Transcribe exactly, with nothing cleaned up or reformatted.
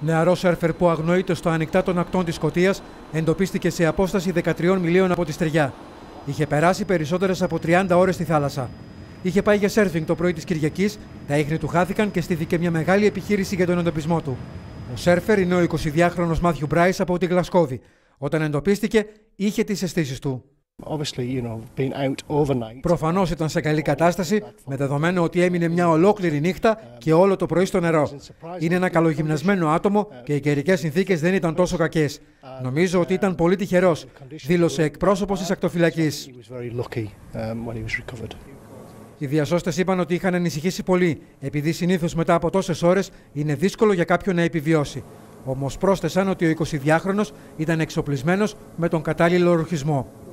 Νεαρός σέρφερ που αγνοείται στα ανοιχτά των ακτών της Σκωτίας εντοπίστηκε σε απόσταση δεκατριών μιλίων από τη στεριά. Είχε περάσει περισσότερες από τριάντα ώρες στη θάλασσα. Είχε πάει για σέρφινγκ το πρωί της Κυριακής, τα ίχνη του χάθηκαν και στήθηκε μια μεγάλη επιχείρηση για τον εντοπισμό του. Ο σέρφερ είναι ο εικοσιδυάχρονος Μάθιου Μπράης από τη Γλασκόβη. Όταν εντοπίστηκε, είχε τις αισθήσεις του. Προφανώς ήταν σε καλή κατάσταση, με δεδομένο ότι έμεινε μια ολόκληρη νύχτα και όλο το πρωί στο νερό. Είναι ένα καλογυμνασμένο άτομο και οι καιρικές συνθήκες δεν ήταν τόσο κακές. Νομίζω ότι ήταν πολύ τυχερός, δήλωσε εκπρόσωπος της ακτοφυλακής. Οι διασώστες είπαν ότι είχαν ανησυχήσει πολύ, επειδή συνήθως μετά από τόσες ώρες είναι δύσκολο για κάποιον να επιβιώσει. Όμως πρόσθεσαν ότι ο εικοσιδυάχρονος ήταν εξοπλισμένος με τον κατάλληλο ρουχισμό.